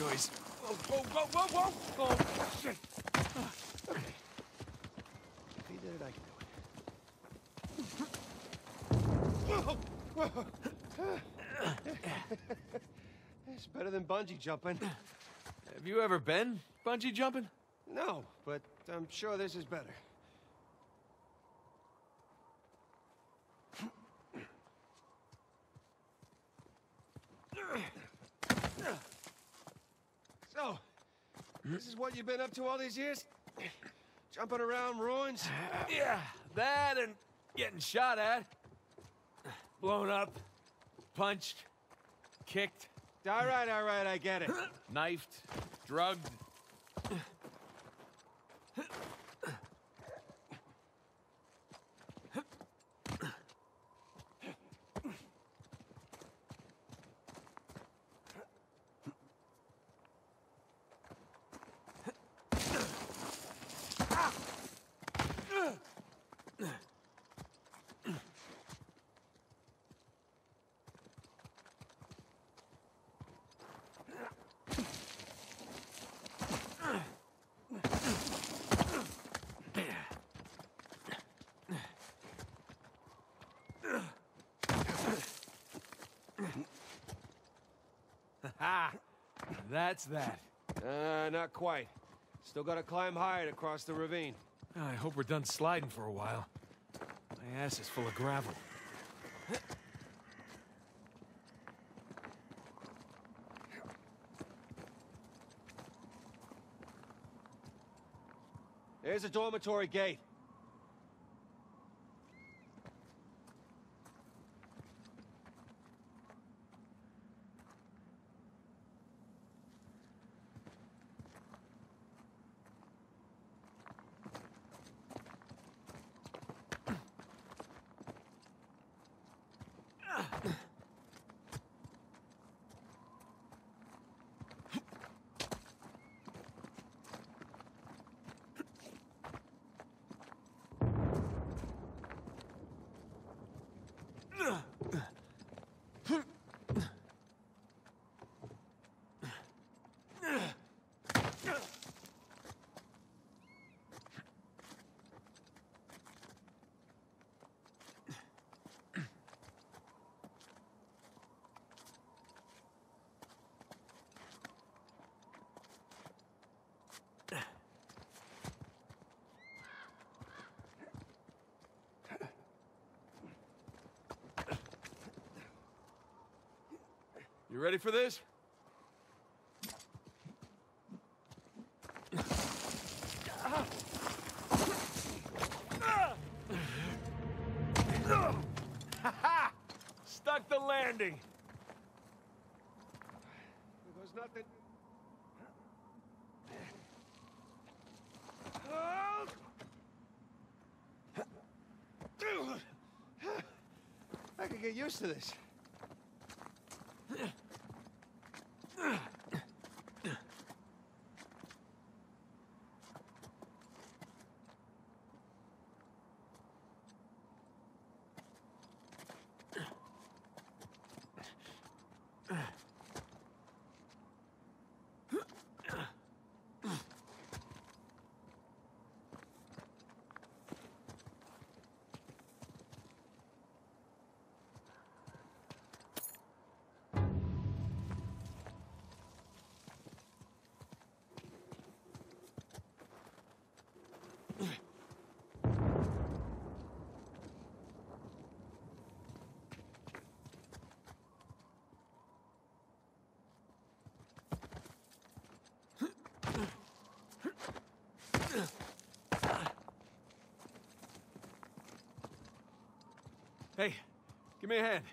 choice. Whoa! Oh, shit! If he did it, I can do it. Whoa! It's better than bungee jumping. Have you ever been bungee jumping? No, but I'm sure this is better. So, this is what you've been up to all these years? Jumping around ruins? Yeah, that and getting shot at. Blown up. Punched. Kicked. All right, I get it. Knifed. Drugged. Ah, that's that. Not quite. Still gotta climb higher to cross the ravine. I hope we're done sliding for a while. My ass is full of gravel. There's a dormitory gate. You ready for this? Stuck the landing. There goes nothing. I could get used to this. Hey, give me a hand.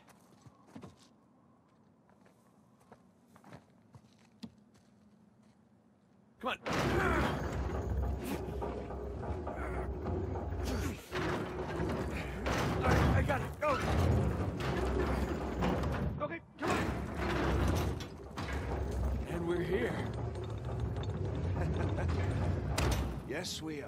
Come on. I got it. Go. Okay, come on. And we're here. Yes, we are.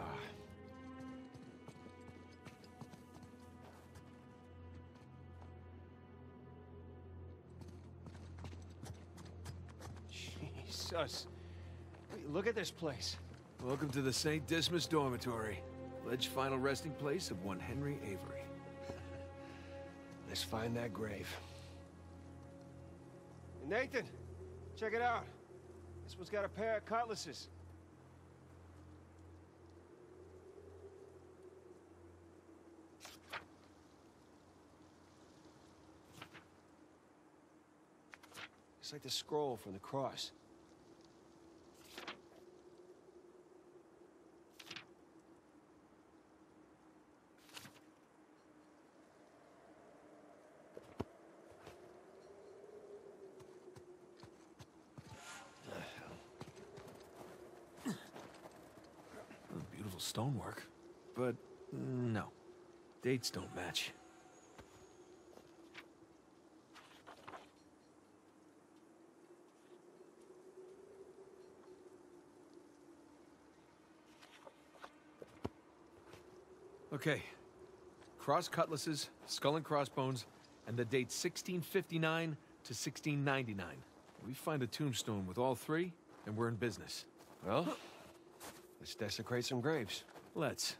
us. Look at this place. Welcome to the St. Dismas dormitory. Alleged final resting place of one Henry Avery. Let's find that grave. Nathan, check it out. This one's got a pair of cutlasses. It's like the scroll from the cross. Stonework, but no, dates don't match. Okay, cross cutlasses, skull and crossbones, and the date 1659 to 1699. We find a tombstone with all three, and we're in business. Well, let's desecrate some graves. Let's.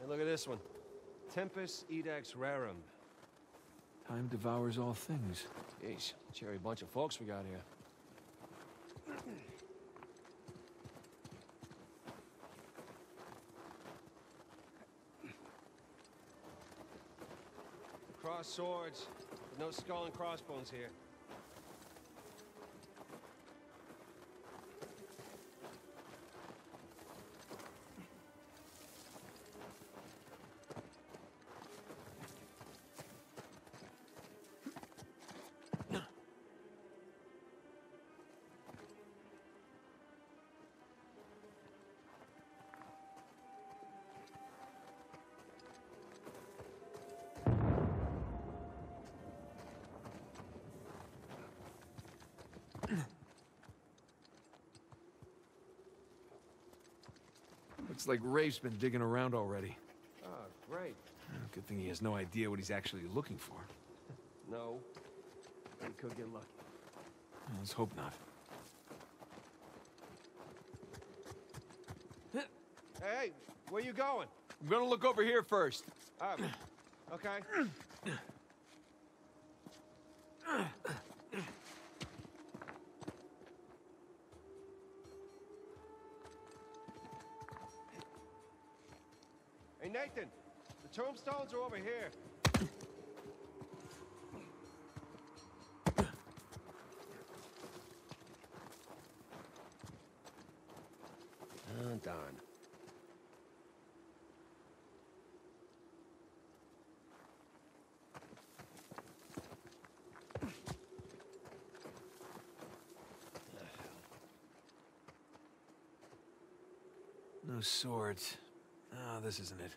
Hey, look at this one. Tempus Edax Rerum. Time devours all things. Jeez, cheery bunch of folks we got here. Cross swords. No skull and crossbones here. Looks like Rafe's been digging around already. Oh, great. Good thing he has no idea what he's actually looking for. No. He could get lucky. Well, let's hope not. Hey, where you going? I'm gonna look over here first. Okay. Nathan, the tombstones are over here. Oh, darn. No swords. Ah, this isn't it.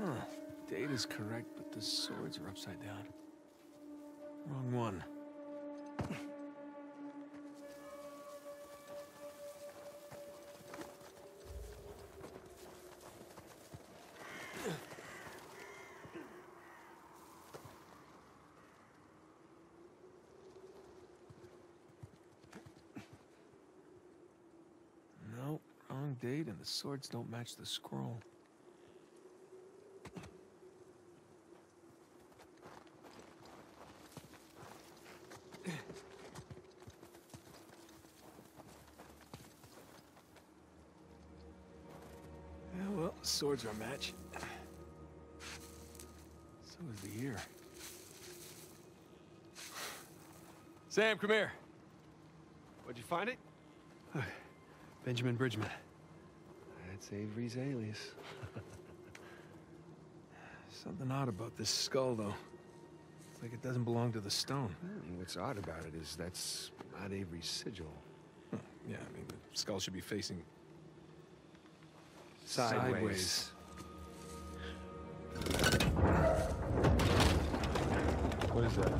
Huh. Date is correct, but the swords are upside down. Wrong one. No, wrong date, and the swords don't match the scroll. Swords are a match. So is the year. Sam, come here. Where'd you find it? Benjamin Bridgman. That's Avery's alias. Something odd about this skull, though. It's like it doesn't belong to the stone. What's odd about it is that's not Avery's sigil. Huh. Yeah, I mean, the skull should be facing... Sideways. What is that?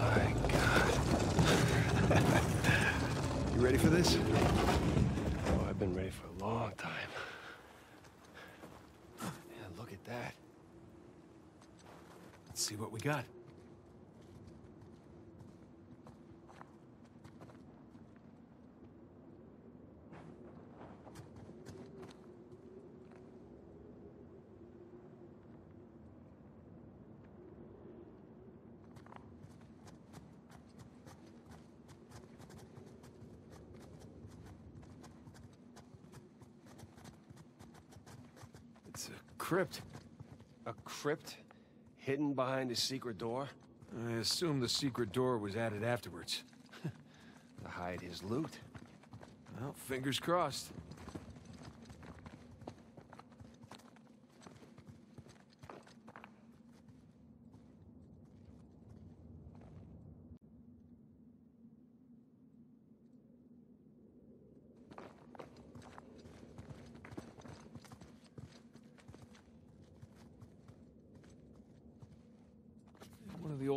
My God. You ready for this? been ready for a long time. Yeah, look at that. Let's see what we got. It's a crypt. A crypt? Hidden behind a secret door? I assume the secret door was added afterwards. To hide his loot. Well, fingers crossed.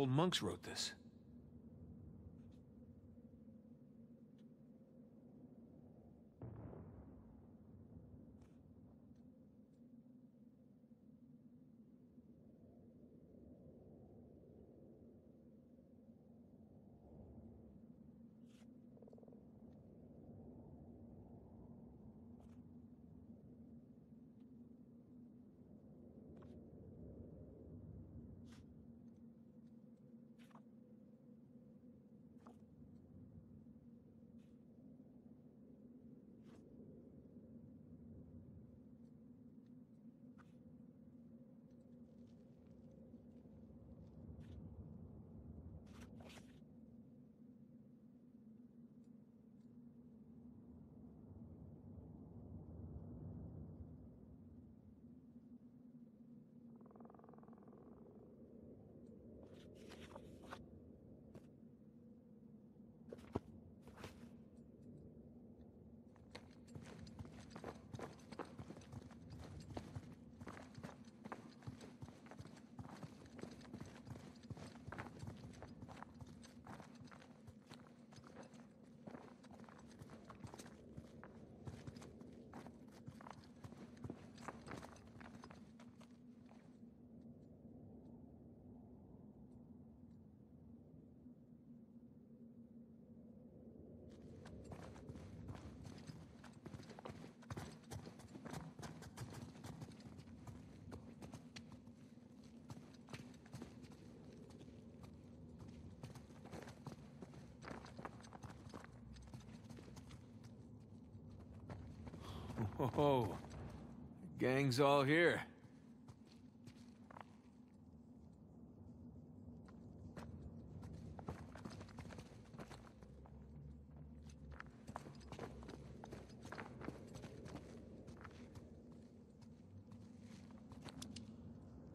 Monks wrote this. Oh, gang's all here.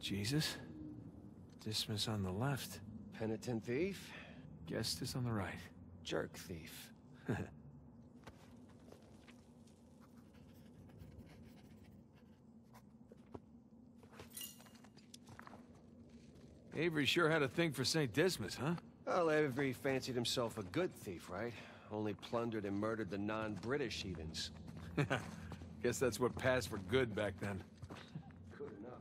Jesus, Dismas on the left. Penitent thief. Gestus on the right. Jerk thief. Avery sure had a thing for St. Dismas, huh? Well, Avery fancied himself a good thief, right? Only plundered and murdered the non-British heathens. Guess that's what passed for good back then. Good enough.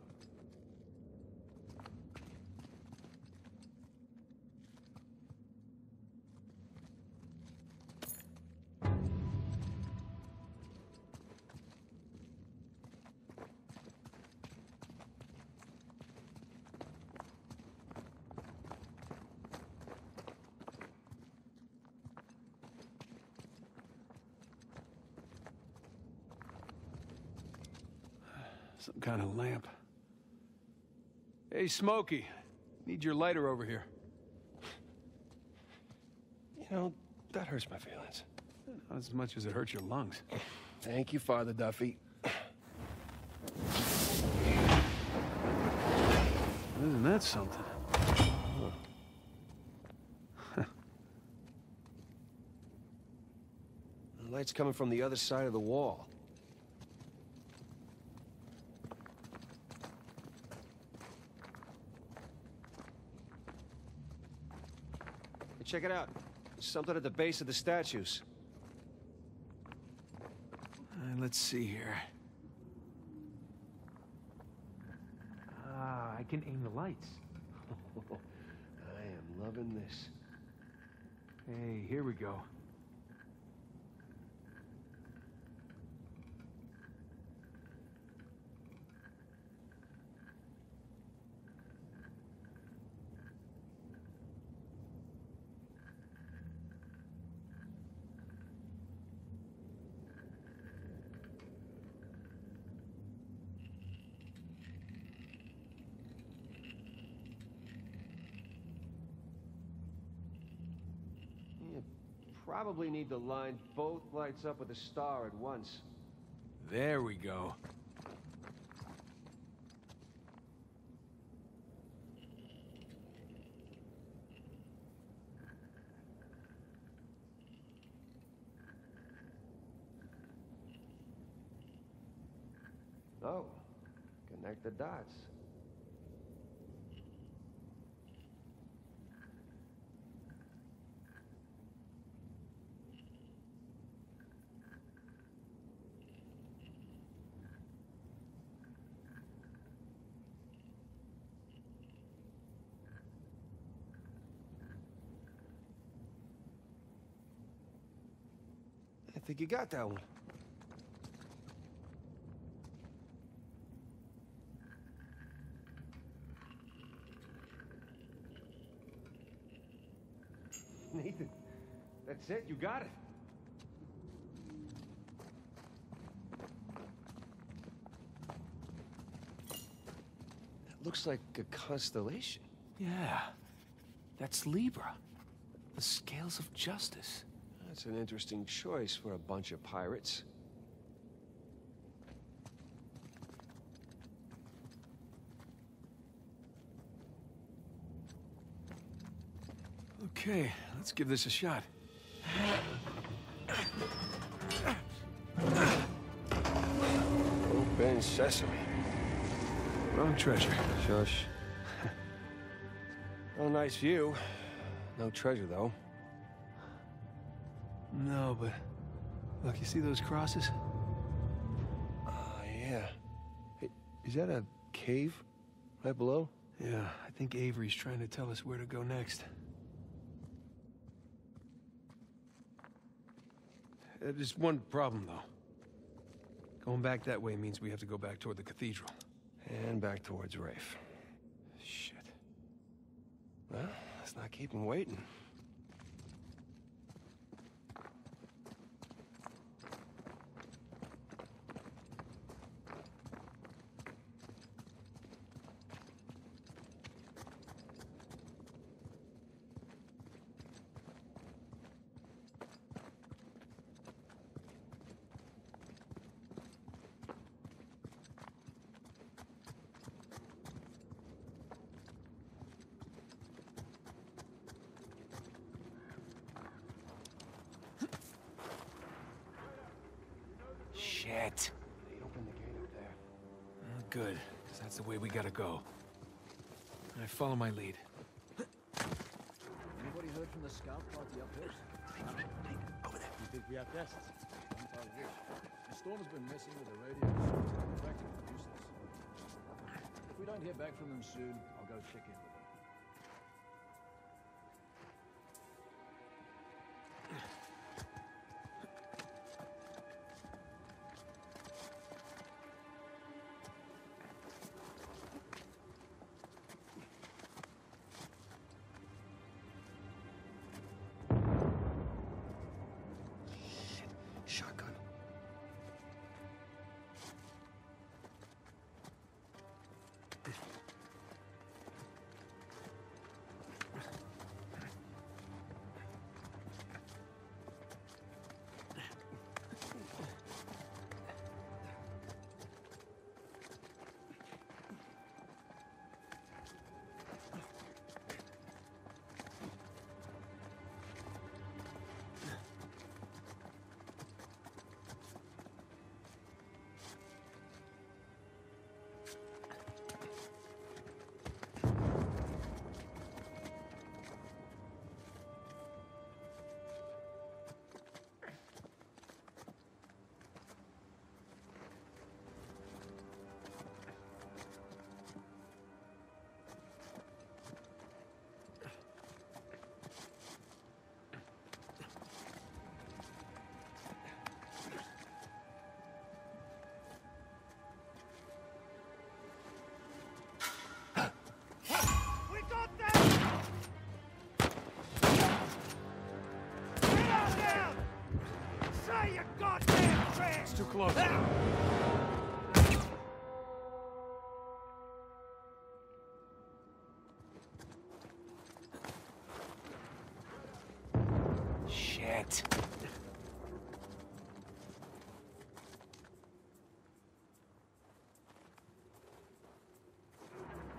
Some kind of lamp. Hey, Smokey. Need your lighter over here. You know, that hurts my feelings. Not as much as it hurts your lungs. Thank you, Father Duffy. Isn't that something? Huh. The light's coming from the other side of the wall. Check it out. There's something at the base of the statues. Let's see here. Ah, I can aim the lights. I am loving this. Hey, here we go. Probably need to line both lights up with a star at once. There we go. Oh, connect the dots. I think you got that one. Nathan, that's it. You got it. That looks like a constellation. Yeah, that's Libra, the scales of Gestus. That's an interesting choice for a bunch of pirates. Okay, let's give this a shot. Open sesame. Wrong treasure. Shush. Oh, nice view. No treasure, though. No, but look, you see those crosses? Oh, yeah. Hey, is that a cave right below? Yeah, I think Avery's trying to tell us where to go next. There's one problem, though. Going back that way means we have to go back toward the cathedral. And back towards Rafe. Shit. Well, let's not keep him waiting. Shit. They opened the gate up there. Oh, good, because that's the way we gotta go. I follow my lead. Anybody heard from the scout party up there? Over there. You think we have guests? The storm has been messing with the radio. It's practically useless. If we don't hear back from them soon, I'll go check in. close. Shit.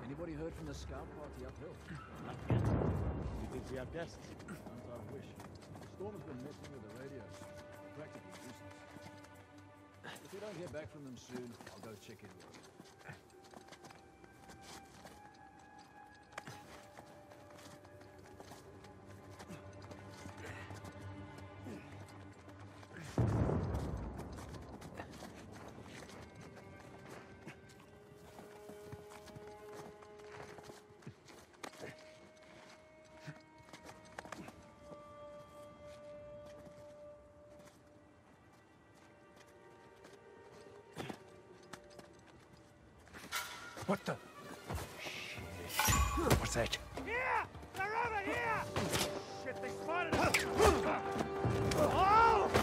Anybody heard from the scout party uphill? Not yet. You think we have guests? Sometimes I wish. Storm has been messing with the radio. Practically useless. If we don't hear back from them soon, I'll go check in with them. What the? Shit. What's that? Yeah! They're over here! Shit, they spotted us! Oh!